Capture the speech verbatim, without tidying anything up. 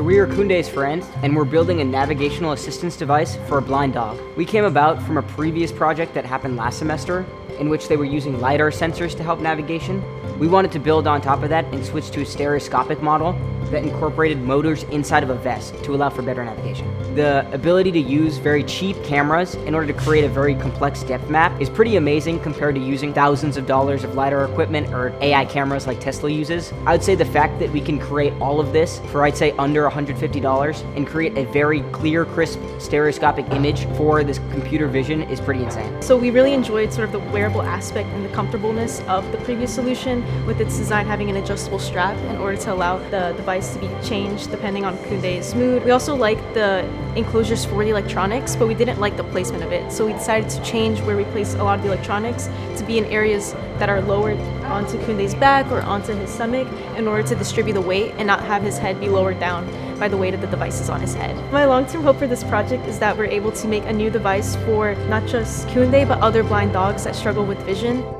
So we are Koundé's friends, and we're building a navigational assistance device for a blind dog. We came about from a previous project that happened last semester, in which they were using LiDAR sensors to help navigation. We wanted to build on top of that and switch to a stereoscopic model that incorporated motors inside of a vest to allow for better navigation. The ability to use very cheap cameras in order to create a very complex depth map is pretty amazing compared to using thousands of dollars of LiDAR equipment or A I cameras like Tesla uses. I would say the fact that we can create all of this for, I'd say, under one hundred fifty dollars and create a very clear, crisp stereoscopic image for this computer vision is pretty insane. So we really enjoyed sort of the wearable aspect and the comfortableness of the previous solution, with its design having an adjustable strap in order to allow the device to be changed depending on Koundé's mood. We also liked the enclosures for the electronics, but we didn't like the placement of it, so we decided to change where we place a lot of the electronics to be in areas that are lowered onto Koundé's back or onto his stomach in order to distribute the weight and not have his head be lowered down by the weight of the devices on his head. My long-term hope for this project is that we're able to make a new device for not just Koundé, but other blind dogs that struggle with vision.